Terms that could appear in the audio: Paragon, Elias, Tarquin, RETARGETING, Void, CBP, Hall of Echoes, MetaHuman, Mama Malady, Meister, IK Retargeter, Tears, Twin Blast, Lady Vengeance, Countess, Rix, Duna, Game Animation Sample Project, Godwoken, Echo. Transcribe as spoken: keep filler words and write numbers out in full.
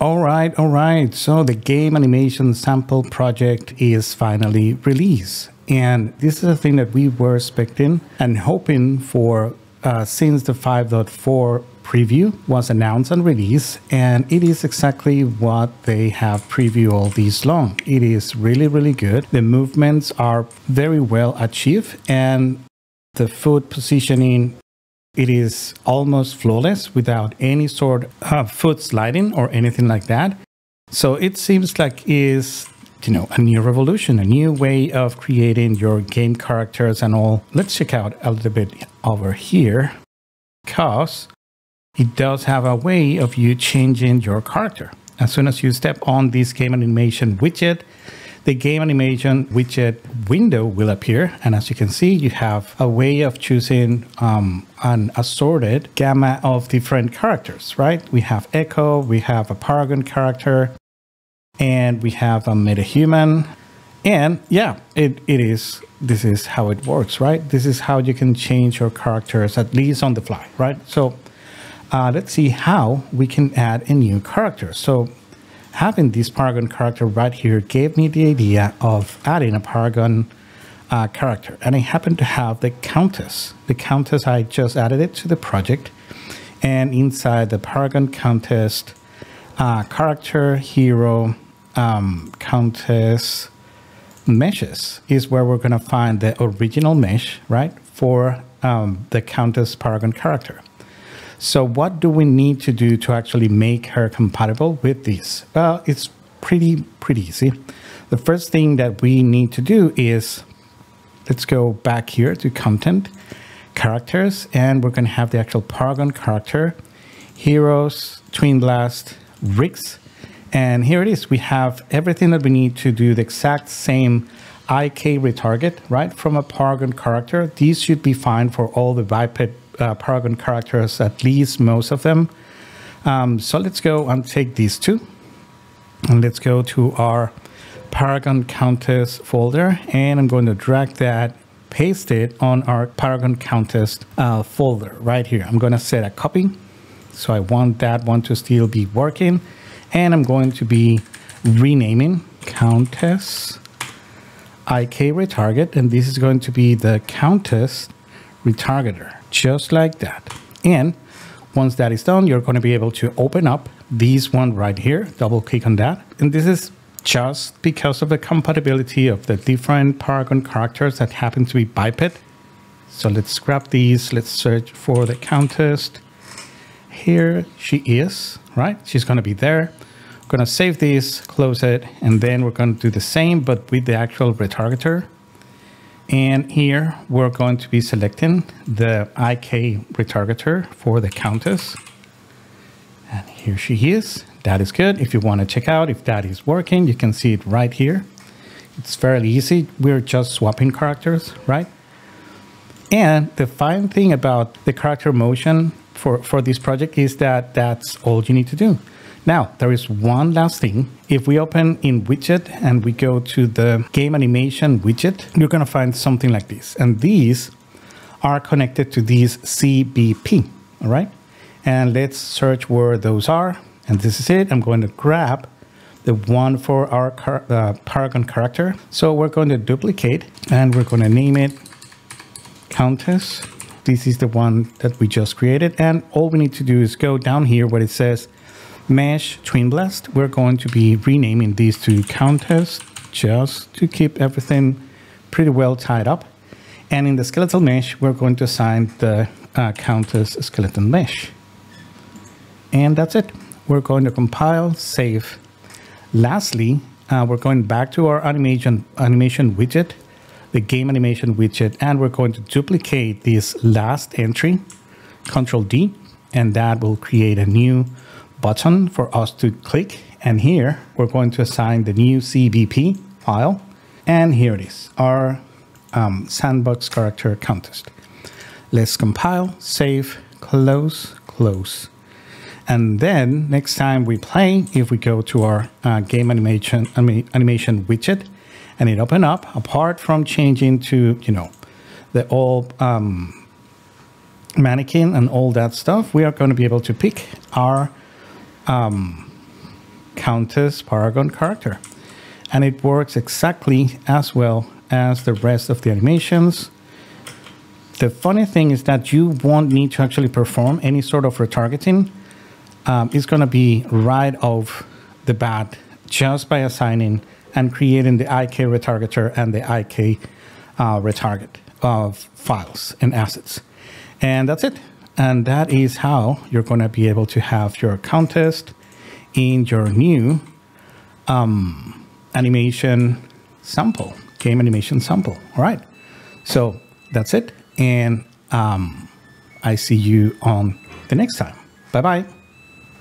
All right, all right. So the Game Animation Sample Project is finally released. And this is a thing that we were expecting and hoping for uh, since the five point four preview was announced and released, and it is exactly what they have previewed all this long. It is really, really good. The movements are very well achieved, and the foot positioning, it is almost flawless without any sort of foot sliding or anything like that. So it seems like is, you know, a new revolution, a new way of creating your game characters and all. Let's check out a little bit over here, because it does have a way of you changing your character. As soon as you step on this game animation widget, the game animation widget window will appear. And as you can see, you have a way of choosing um, an assorted gamma of different characters, right? We have Echo, we have a Paragon character, and we have a MetaHuman. And yeah, it, it is, this is how it works, right? This is how you can change your characters, at least on the fly, right? So Uh, let's see how we can add a new character. So having this Paragon character right here gave me the idea of adding a Paragon uh, character. And I happen to have the Countess. The Countess, I just added it to the project. And inside the Paragon Countess uh, character hero um, Countess meshes is where we're going to find the original mesh, right, for um, the Countess Paragon character. So what do we need to do to actually make her compatible with this? Well, it's pretty, pretty easy. The first thing that we need to do is, let's go back here to content, characters, and we're going to have the actual Paragon character, heroes, Twin Blast, Rix. And here it is. We have everything that we need to do the exact same I K retarget, right? From a Paragon character. These should be fine for all the biped Uh, Paragon characters, at least most of them. Um, so let's go and take these two, and let's go to our Paragon Countess folder, and I'm going to drag that, paste it on our Paragon Countess uh, folder right here. I'm going to set a copy, so I want that one to still be working, and I'm going to be renaming Countess I K Retarget, and this is going to be the Countess Retargeter, just like that. And once that is done, you're going to be able to open up this one right here, double click on that. And this is just because of the compatibility of the different Paragon characters that happen to be biped. So let's grab these, let's search for the Countess. Here she is, right? She's going to be there. I'm going to save this, close it, and then we're going to do the same, but with the actual retargeter. And here we're going to be selecting the I K retargeter for the Countess. And here she is. That is good. If you want to check out if that is working, you can see it right here. It's fairly easy. We're just swapping characters, right? And the fine thing about the character motion for, for this project is that that's all you need to do. Now, there is one last thing. If we open in widget and we go to the game animation widget, you're going to find something like this. And these are connected to these C B P, all right? And let's search where those are. And this is it. I'm going to grab the one for our car, uh, Paragon character. So we're going to duplicate, and we're going to name it Countess. This is the one that we just created. And all we need to do is go down here where it says Mesh Twin Blast. We're going to be renaming these to Countess just to keep everything pretty well tied up. And in the skeletal mesh, we're going to assign the uh, Countess skeleton mesh. And that's it. We're going to compile, save. Lastly, uh, we're going back to our animation animation widget, the game animation widget, and we're going to duplicate this last entry, Control D, and that will create a new button for us to click. And here we're going to assign the new C B P file. And here it is, our um, sandbox character Countess. Let's compile, save, close, close. And then next time we play, if we go to our uh, game animation animation widget and it open up, apart from changing to, you know, the all um, mannequin and all that stuff, we are going to be able to pick our Um, Countess Paragon character. And it works exactly as well as the rest of the animations. The funny thing is that you won't need to actually perform any sort of retargeting. Um, it's going to be right off the bat just by assigning and creating the I K Retargeter and the I K uh, Retarget of files and assets. And that's it. And that is how you're going to be able to have your Countess in your new um, animation sample, game animation sample. All right. So that's it. And um, I see you on the next time. Bye-bye.